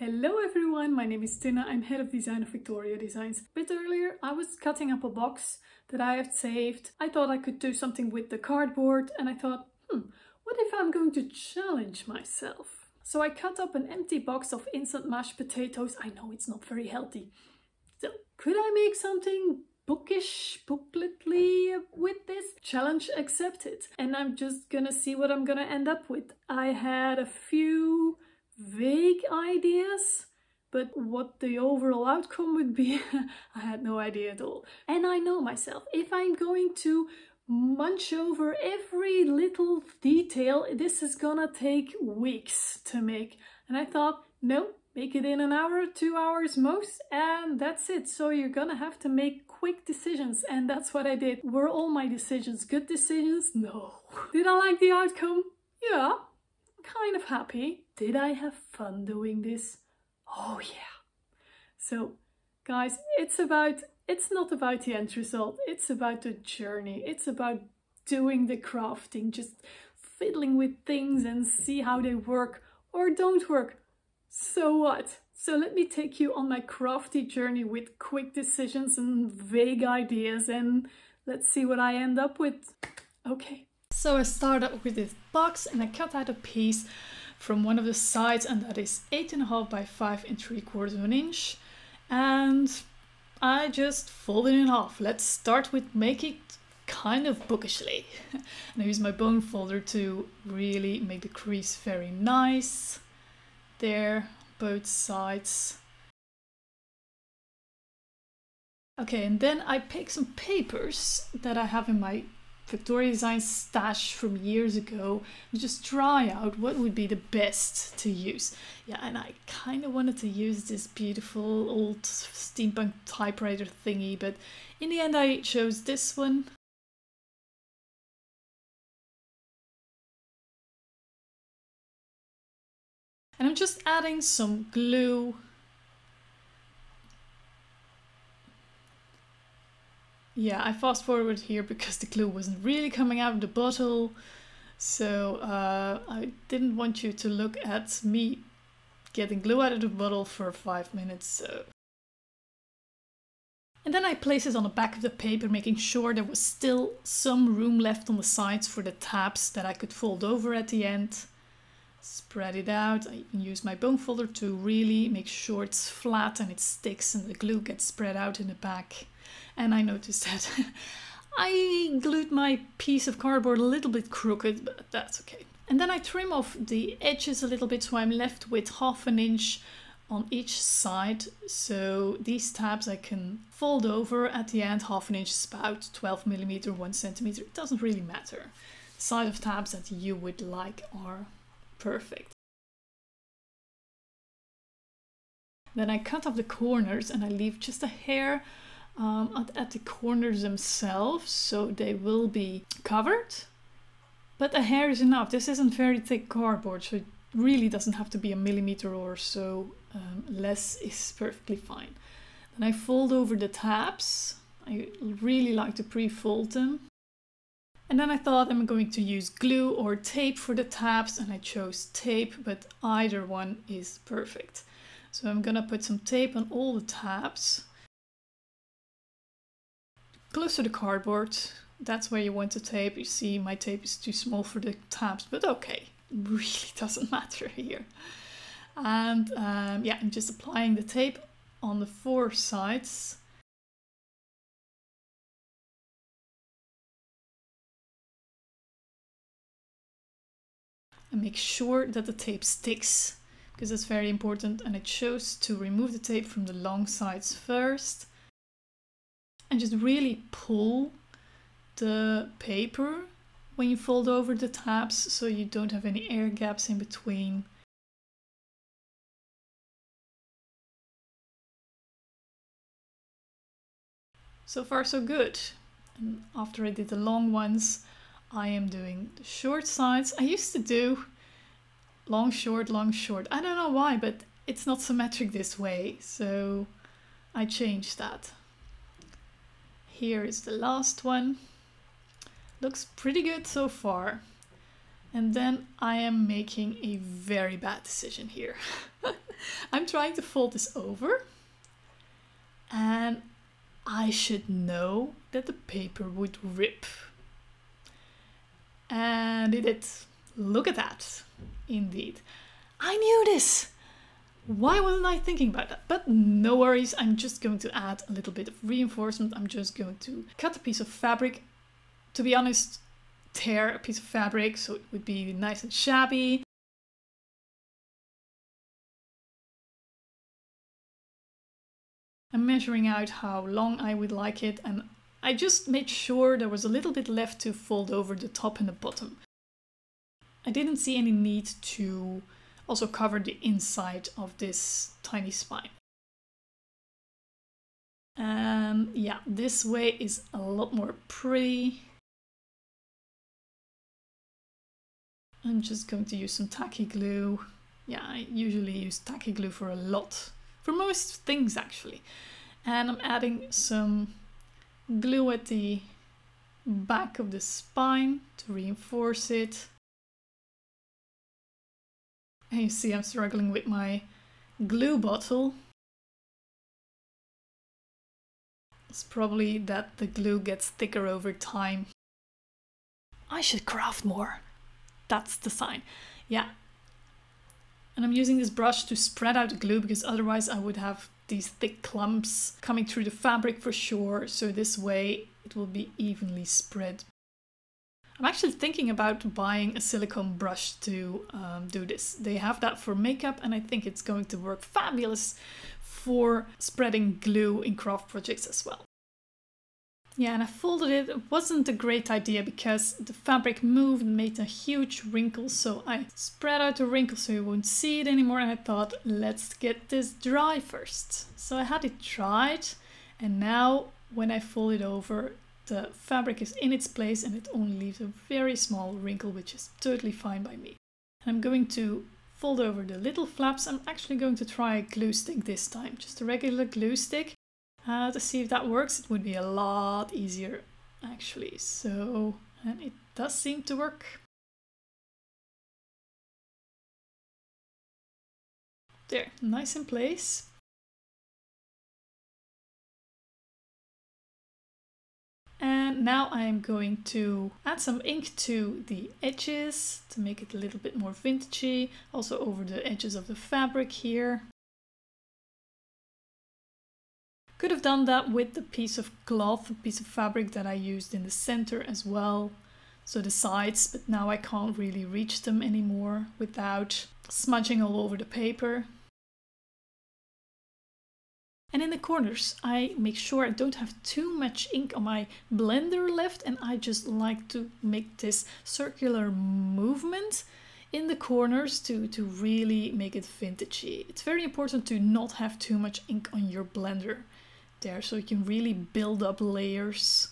Hello everyone, my name is Tina, I'm head of design of Victoria Designs. A bit earlier I was cutting up a box that I had saved. I thought I could do something with the cardboard and I thought, what if I'm going to challenge myself? So I cut up an empty box of instant mashed potatoes. I know it's not very healthy. So could I make something bookish, bookletly with this? Challenge accepted. And I'm just gonna see what I'm gonna end up with. I had a few vague ideas, but what the overall outcome would be, I had no idea at all. And I know myself, if I'm going to munch over every little detail, this is gonna take weeks to make. And I thought, no, make it in an hour, 2 hours most, and that's it. So you're gonna have to make quick decisions, and that's what I did. Were all my decisions good decisions? No. Did I like the outcome? Yeah. Kind of happy. Did I have fun doing this? Oh yeah. So guys, it's not about the end result, it's about the journey, it's about doing the crafting, just fiddling with things and see how they work or don't work. So what? So let me take you on my crafty journey with quick decisions and vague ideas, and let's see what I end up with. Okay. So I started with this box and I cut out a piece from one of the sides, and that is 8.5 by 5 3/4 inches, and I just folded it in half. Let's start with making it kind of bookishly. And I use my bone folder to really make the crease very nice. There, both sides. Okay, and then I pick some papers that I have in my Victoria Designs stash from years ago and just try out what would be the best to use. Yeah, and I kind of wanted to use this beautiful old steampunk typewriter thingy, but in the end I chose this one. And I'm just adding some glue. Yeah, I fast forward here because the glue wasn't really coming out of the bottle, so I didn't want you to look at me getting glue out of the bottle for 5 minutes. So. And then I placed it on the back of the paper, making sure there was still some room left on the sides for the tabs that I could fold over at the end. Spread it out. I can use my bone folder to really make sure it's flat and it sticks and the glue gets spread out in the back. And I noticed that I glued my piece of cardboard a little bit crooked, but that's okay. And then I trim off the edges a little bit, so I'm left with 1/2 inch on each side. So these tabs I can fold over at the end, 1/2 inch is about 12 millimeter, 1 centimeter, it doesn't really matter. The size of tabs that you would like are perfect. Then I cut off the corners and I leave just a hair at the corners themselves, so they will be covered, but a hair is enough. This isn't very thick cardboard, so it really doesn't have to be 1 millimeter or so. Less is perfectly fine. Then I fold over the tabs. I really like to pre-fold them. And then I thought I'm going to use glue or tape for the tabs, and I chose tape, but either one is perfect. So I'm gonna put some tape on all the tabs. Close to the cardboard, that's where you want to tape. You see my tape is too small for the tabs, but okay, it really doesn't matter here. And yeah, I'm just applying the tape on the 4 sides. And make sure that the tape sticks, because that's very important. And I chose to remove the tape from the long sides first. And just really pull the paper when you fold over the tabs, so you don't have any air gaps in between. So far so good. And after I did the long ones, I am doing the short sides. I used to do long, short, long, short. I don't know why, but it's not symmetric this way, so I changed that. Here is the last one. Looks pretty good so far. And then I am making a very bad decision here. I'm trying to fold this over, and I should know that the paper would rip. And it did. Look at that. Indeed. I knew this. Why wasn't I thinking about that? But no worries, I'm just going to add a little bit of reinforcement. I'm just going to cut a piece of fabric. To be honest, tear a piece of fabric so it would be nice and shabby. I'm measuring out how long I would like it, and I just made sure there was a little bit left to fold over the top and the bottom. I didn't see any need to also cover the inside of this tiny spine. Yeah, this way is a lot more pretty. I'm just going to use some tacky glue. Yeah, I usually use tacky glue for a lot, for most things actually. And I'm adding some glue at the back of the spine to reinforce it. And you see I'm struggling with my glue bottle. It's probably that the glue gets thicker over time. I should craft more. That's the sign. Yeah. And I'm using this brush to spread out the glue, because otherwise I would have these thick clumps coming through the fabric for sure. So this way it will be evenly spread. I'm actually thinking about buying a silicone brush to do this. They have that for makeup, and I think it's going to work fabulous for spreading glue in craft projects as well. Yeah, and I folded it. It wasn't a great idea because the fabric moved and made a huge wrinkle, so I spread out the wrinkle so you won't see it anymore, and I thought, let's get this dry first. So I had it dried, and now when I fold it over, the fabric is in its place and it only leaves a very small wrinkle, which is totally fine by me. And I'm going to fold over the little flaps. I'm actually going to try a glue stick this time, just a regular glue stick, to see if that works. It would be a lot easier actually. So, and it does seem to work. There, nice in place. And now I'm going to add some ink to the edges to make it a little bit more vintagey, also over the edges of the fabric here. Could have done that with the piece of cloth, a piece of fabric that I used in the center as well, so the sides, but now I can't really reach them anymore without smudging all over the paper. And in the corners, I make sure I don't have too much ink on my blender left, and I just like to make this circular movement in the corners to really make it vintagey. It's very important to not have too much ink on your blender there, so you can really build up layers,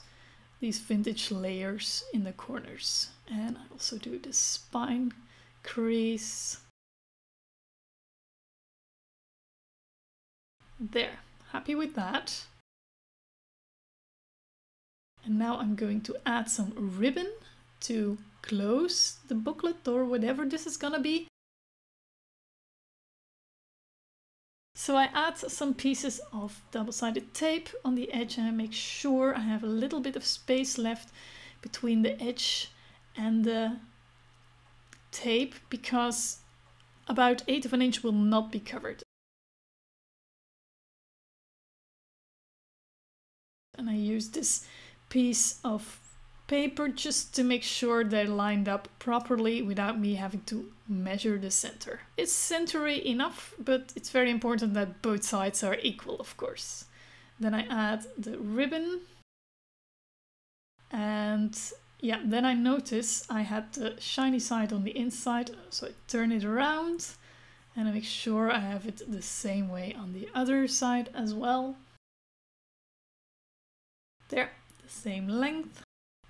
these vintage layers in the corners. And I also do the spine crease. There, happy with that. And now I'm going to add some ribbon to close the booklet or whatever this is gonna be. So I add some pieces of double-sided tape on the edge, and I make sure I have a little bit of space left between the edge and the tape, because about 1/8 of an inch will not be covered. And I use this piece of paper just to make sure they're lined up properly without me having to measure the center. It's centery enough, but it's very important that both sides are equal, of course. Then I add the ribbon. And yeah, then I notice I had the shiny side on the inside, so I turn it around and I make sure I have it the same way on the other side as well. There, the same length.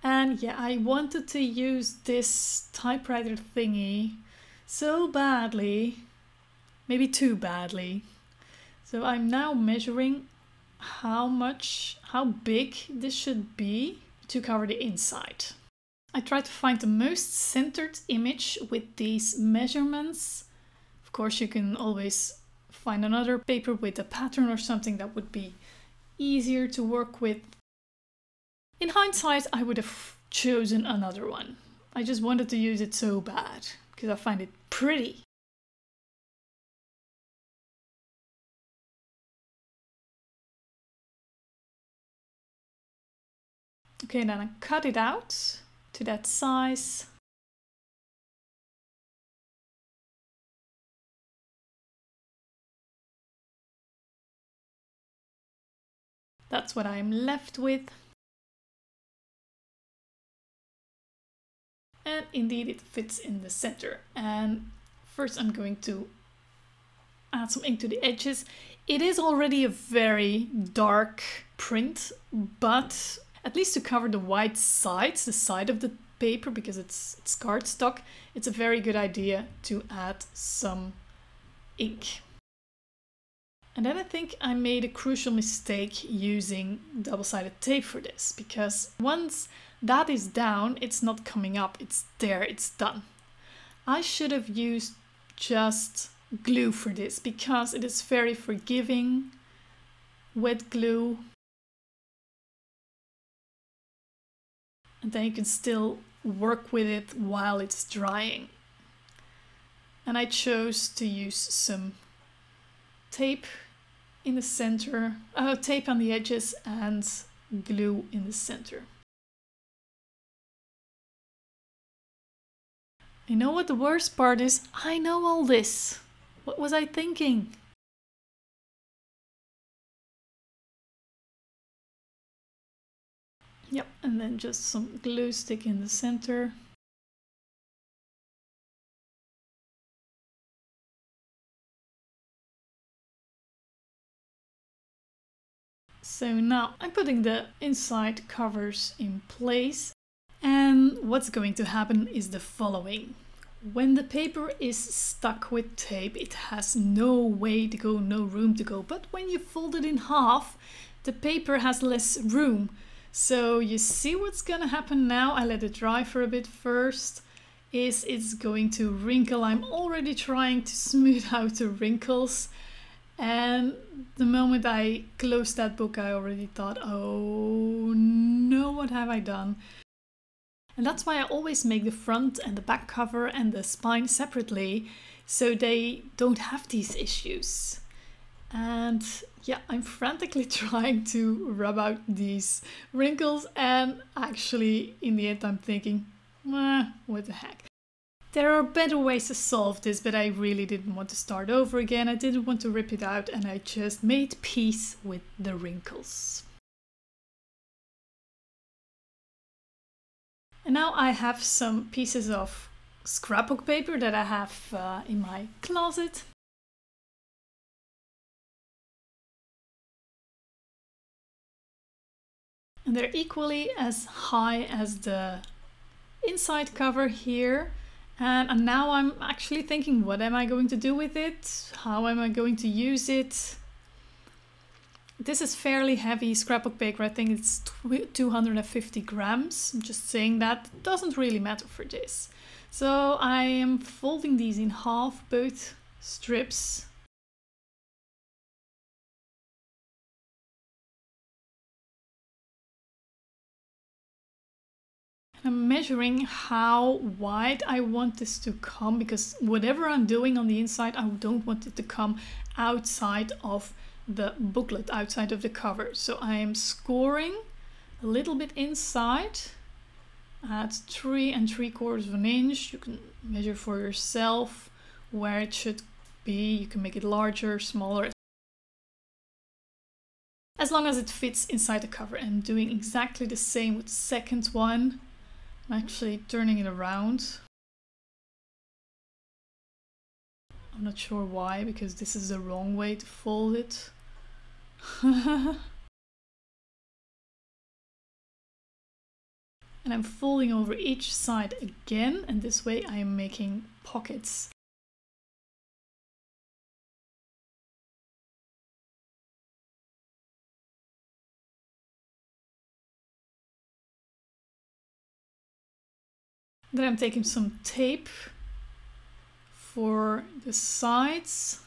And yeah, I wanted to use this typewriter thingy so badly, maybe too badly. So I'm now measuring how big this should be to cover the inside. I try to find the most centered image with these measurements. Of course, you can always find another paper with a pattern or something that would be easier to work with. In hindsight, I would have chosen another one. I just wanted to use it so bad because I find it pretty. Okay, then I cut it out to that size. That's what I'm left with. And indeed it fits in the center. And first I'm going to add some ink to the edges. It is already a very dark print, but at least to cover the white sides, the side of the paper, because it's cardstock, it's a very good idea to add some ink. And then I think I made a crucial mistake using double-sided tape for this, because once that is down, it's not coming up, it's there, it's done. I should have used just glue for this, because it is very forgiving, wet glue. And then you can still work with it while it's drying. And I chose to use some tape in the center, tape on the edges and glue in the center. You know what the worst part is? I know all this. What was I thinking? Yep, and then just some glue stick in the center. So now I'm putting the inside covers in place, and what's going to happen is the following. When the paper is stuck with tape, it has no way to go, no room to go, but when you fold it in half, the paper has less room. So you see what's gonna happen now, I let it dry for a bit first, is it's going to wrinkle. I'm already trying to smooth out the wrinkles, and the moment I closed that book I already thought, oh no, what have I done? And that's why I always make the front and the back cover and the spine separately, so they don't have these issues. And yeah, I'm frantically trying to rub out these wrinkles, and actually in the end I'm thinking, what the heck. There are better ways to solve this, but I really didn't want to start over again. I didn't want to rip it out, and I just made peace with the wrinkles. And now I have some pieces of scrapbook paper that I have in my closet. And they're equally as high as the inside cover here. And now I'm actually thinking, what am I going to do with it? How am I going to use it? This is fairly heavy scrapbook paper. I think it's 250 grams. I'm just saying that it doesn't really matter for this. So I am folding these in half, both strips. I'm measuring how wide I want this to come, because whatever I'm doing on the inside, I don't want it to come outside of the booklet, outside of the cover. So I am scoring a little bit inside at 3 3/4 inches. You can measure for yourself where it should be. You can make it larger, smaller, as long as it fits inside the cover. I'm doing exactly the same with the second one. I'm actually turning it around. I'm not sure why, because this is the wrong way to fold it. And I'm folding over each side again, and this way I am making pockets. Then I'm taking some tape for the sides.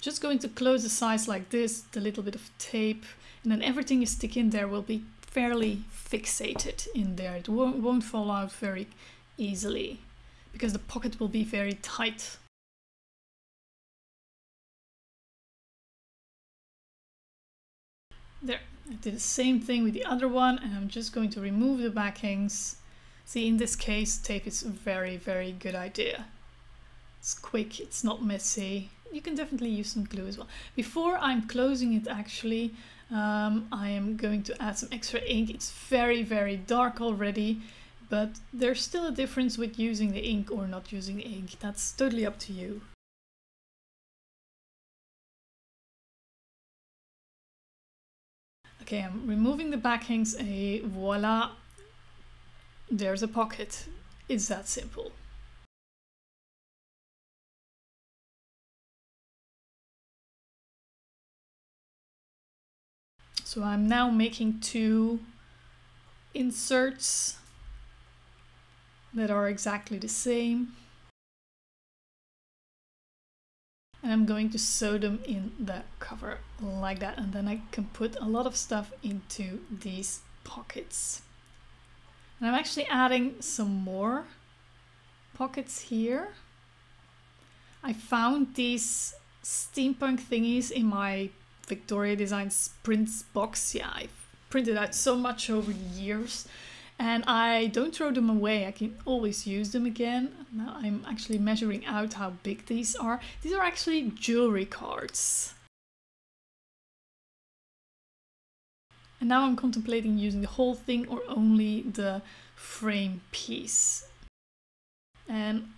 Just going to close the sides like this, a little bit of tape, and then everything you stick in there will be fairly fixated in there. It won't fall out very easily because the pocket will be very tight. There, I did the same thing with the other one, and I'm just going to remove the backings. See, in this case, tape is a very, very good idea. It's quick, it's not messy. You can definitely use some glue as well. Before I'm closing it, actually, I am going to add some extra ink. It's very, very dark already, but there's still a difference with using the ink or not using the ink. That's totally up to you. Okay, I'm removing the backings and voila, there's a pocket. It's that simple. So I'm now making two inserts that are exactly the same. And I'm going to sew them in the cover like that, and then I can put a lot of stuff into these pockets. And I'm actually adding some more pockets here. I found these steampunk thingies in my Victoria Designs prints box. Yeah, I've printed out so much over the years, and I don't throw them away. I can always use them again. Now I'm actually measuring out how big these are. These are actually jewelry cards. And now I'm contemplating using the whole thing or only the frame piece. And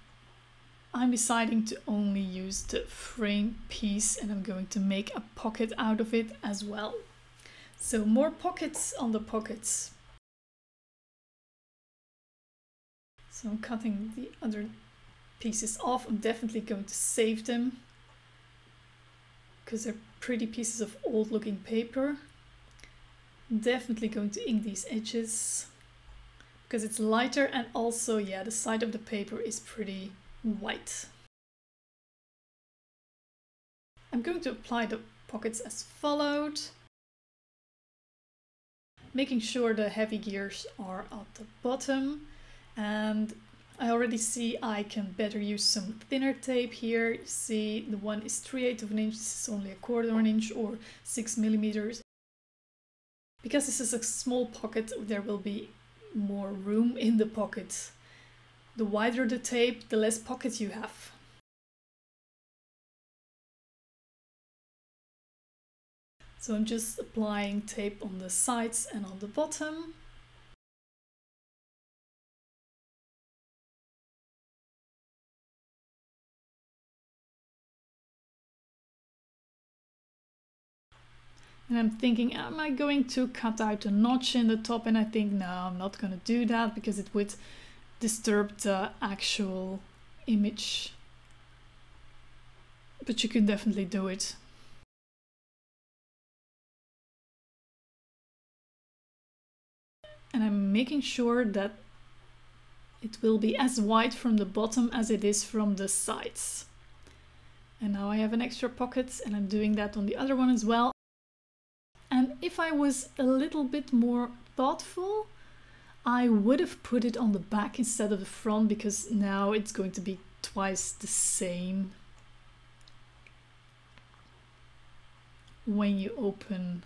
I'm deciding to only use the frame piece, and I'm going to make a pocket out of it as well. So more pockets on the pockets. So I'm cutting the other pieces off. I'm definitely going to save them because they're pretty pieces of old looking paper. I'm definitely going to ink these edges because it's lighter, and also, yeah, the side of the paper is pretty white. I'm going to apply the pockets as followed, making sure the heavy gears are at the bottom. And I already see I can better use some thinner tape here. You see, the one is 3/8 of an inch, this is only 1/4 of an inch or 6 millimeters. Because this is a small pocket, there will be more room in the pocket. The wider the tape, the less pockets you have. So I'm just applying tape on the sides and on the bottom. And I'm thinking, am I going to cut out a notch in the top? And I think, no, I'm not going to do that because it would disturb the actual image. But you can definitely do it. And I'm making sure that it will be as wide from the bottom as it is from the sides. And now I have an extra pocket, and I'm doing that on the other one as well. And if I was a little bit more thoughtful, I would have put it on the back instead of the front, because now it's going to be twice the same when you open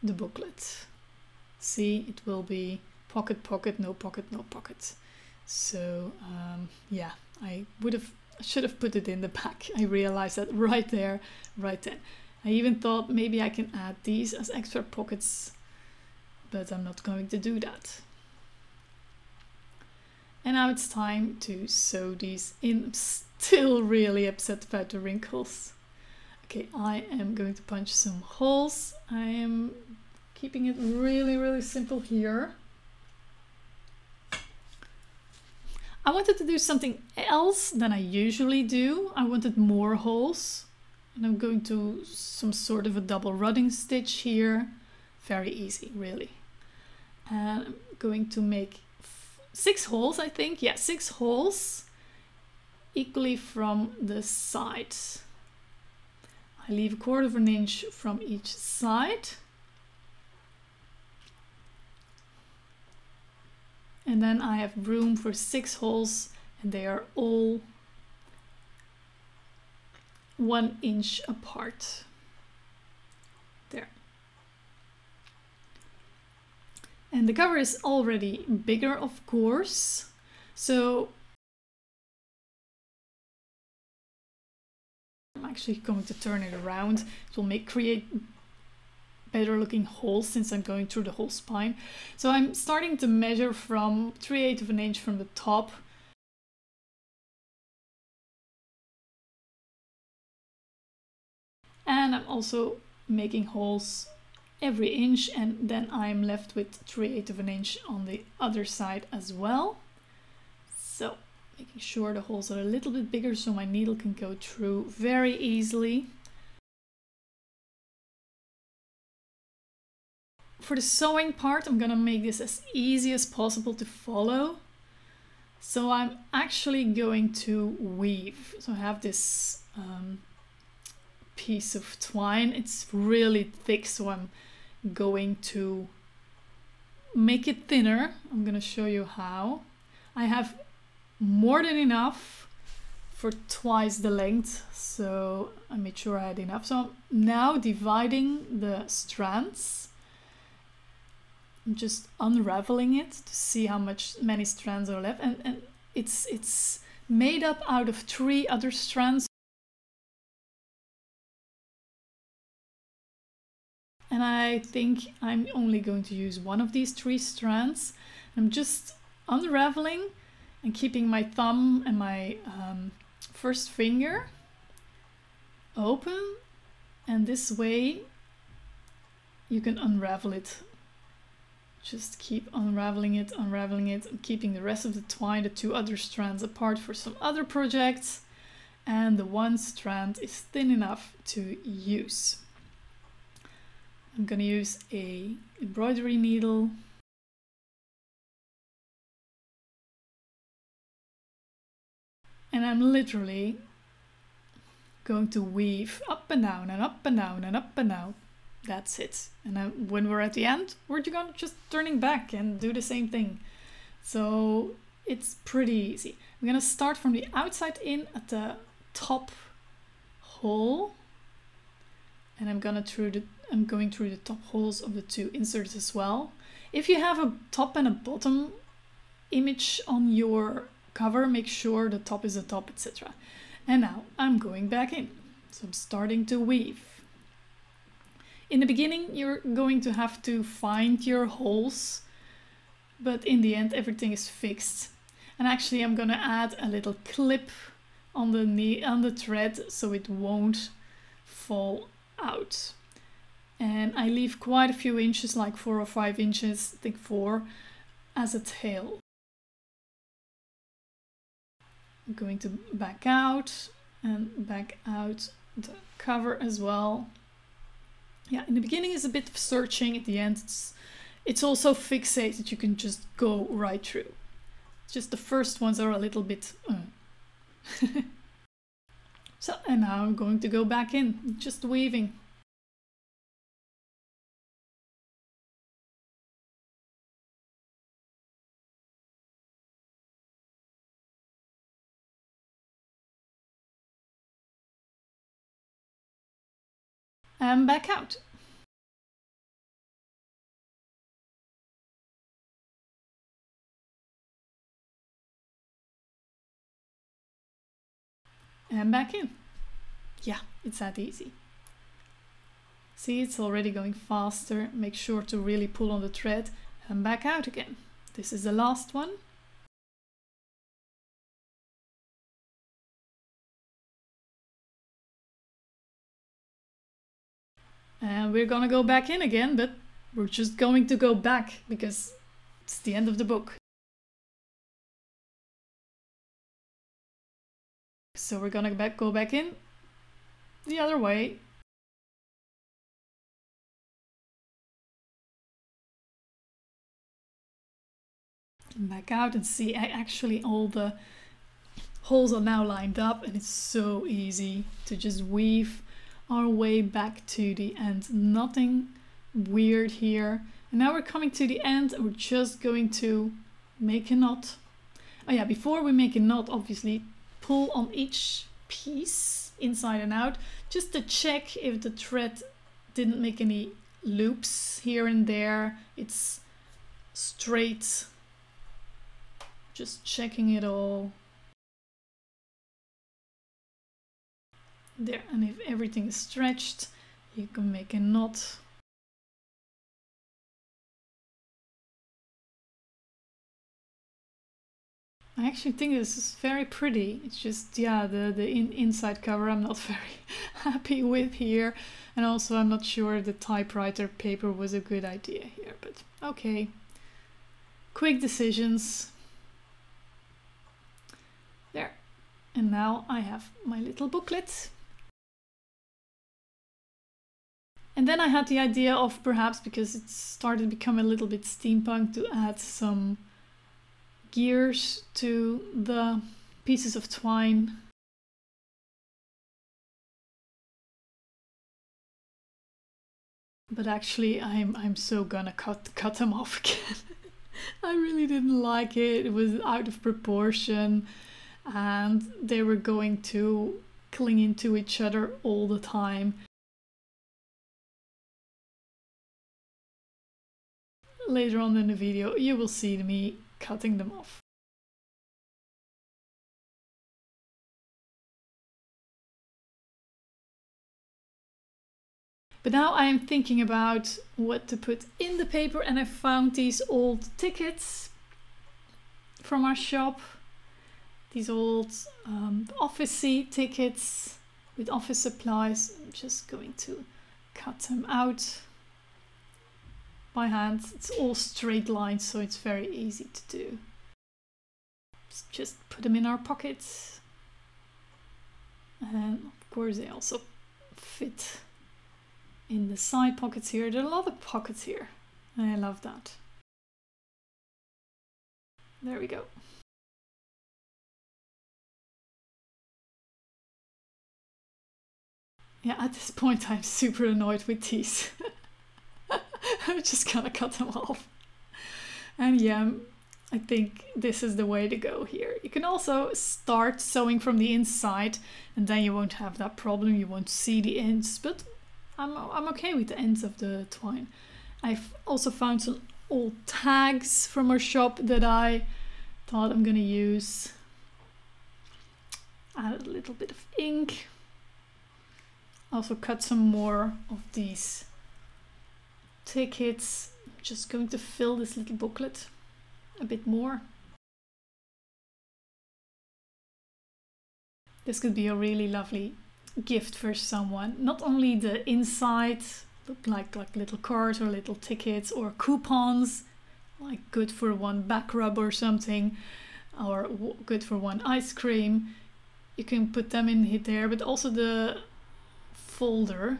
the booklet. See, it will be pocket, pocket, no pocket, no pocket. So yeah, I should have put it in the back. I realized that right there, right then. I even thought maybe I can add these as extra pockets, but I'm not going to do that. And now it's time to sew these in. I'm still really upset about the wrinkles. Okay, I am going to punch some holes. I am keeping it really, really simple here. I wanted to do something else than I usually do. I wanted more holes. And I'm going to some sort of a double running stitch here. Very easy, really. And I'm going to make 6 holes, I think. Yeah, 6 holes equally from the sides. I leave a 1/4 inch from each side. And then I have room for 6 holes, and they are all 1 inch apart. There. And the cover is already bigger, of course. So I'm actually going to turn it around. It will create better looking holes since I'm going through the whole spine. So I'm starting to measure from 3/8 of an inch from the top. And I'm also making holes every inch, and then I'm left with 3/8 of an inch on the other side as well. So making sure the holes are a little bit bigger so my needle can go through very easily. For the sewing part, I'm gonna make this as easy as possible to follow. So I'm actually going to weave. So I have this piece of twine. It's really thick, so I'm going to make it thinner. I'm gonna show you how. I have more than enough for twice the length, so I made sure I had enough. So I'm now dividing the strands. I'm just unraveling it to see how many strands are left, and it's made up out of 3 other strands. And I think I'm only going to use one of these 3 strands. I'm just unraveling and keeping my thumb and my first finger open, and this way you can unravel it. Just keep unraveling it, and keeping the rest of the twine, the 2 other strands apart for some other projects, and the 1 strand is thin enough to use. I'm gonna use an embroidery needle. And I'm literally going to weave up and down and up and down and up and down. That's it. And then when we're at the end, we're just turning back and do the same thing. So it's pretty easy. I'm gonna start from the outside in at the top hole. And I'm going through the top holes of the 2 inserts as well. If you have a top and a bottom image on your cover, make sure the top is the top, etc. And now I'm going back in. So I'm starting to weave. In the beginning, you're going to have to find your holes, but in the end, everything is fixed. And actually, I'm gonna add a little clip on the thread so it won't fall out. And I leave quite a few inches, like 4 or 5 inches, I think 4, as a tail. I'm going to back out and back out the cover as well. Yeah, in the beginning it's a bit of searching, at the end it's also fixated, you can just go right through. Just the first ones are a little bit... So, and now I'm going to go back in, just weaving. And back out. And back in. Yeah, it's that easy. See, it's already going faster. Make sure to really pull on the thread and back out again. This is the last one. And we're gonna go back in again, but we're just going to go back because it's the end of the book. So we're gonna go back in the other way. back out, and see actually all the holes are now lined up, and it's so easy to just weave our way back to the end. Nothing weird here. And now we're coming to the end, and we're just going to make a knot. Oh yeah, before we make a knot, obviously pull on each piece inside and out, just to check if the thread didn't make any loops here and there. It's straight, just checking it all. There, and if everything is stretched, you can make a knot. I actually think this is very pretty. It's just, yeah, the inside cover I'm not very happy with here. And also I'm not sure the typewriter paper was a good idea here, but okay. Quick decisions. There. And now I have my little booklet. And then I had the idea of, perhaps because it started to become a little bit steampunk, to add some gears to the pieces of twine. But actually I'm so gonna cut them off again. I really didn't like it. It was out of proportion, and they were going to cling into each other all the time. Later on in the video you will see me cutting them off. But now I am thinking about what to put in the paper, and I found these old tickets from our shop. These old office-y tickets with office supplies. I'm just going to cut them out by hand. It's all straight lines, so it's very easy to do. Just put them in our pockets, and of course they also fit in the side pockets here. There are a lot of pockets here, and I love that. There we go. Yeah, at this point I'm super annoyed with these. I'm just gonna cut them off. And yeah, I think this is the way to go here. You can also start sewing from the inside, and then you won't have that problem. You won't see the ends, but I'm okay with the ends of the twine. I've also found some old tags from our shop that I thought I'm gonna use. Add a little bit of ink. Also cut some more of these tickets. I'm just going to fill this little booklet a bit more. This could be a really lovely gift for someone. Not only the inside look like little cards or little tickets or coupons, like good for one back rub or something, or good for one ice cream. You can put them in here there, but also the folder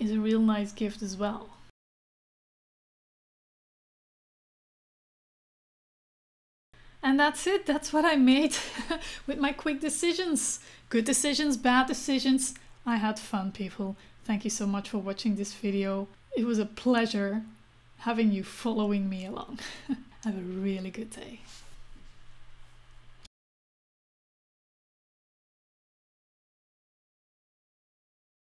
is a real nice gift as well. And that's it. That's what I made with my quick decisions. Good decisions, bad decisions. I had fun, people. Thank you so much for watching this video. It was a pleasure having you following me along. Have a really good day.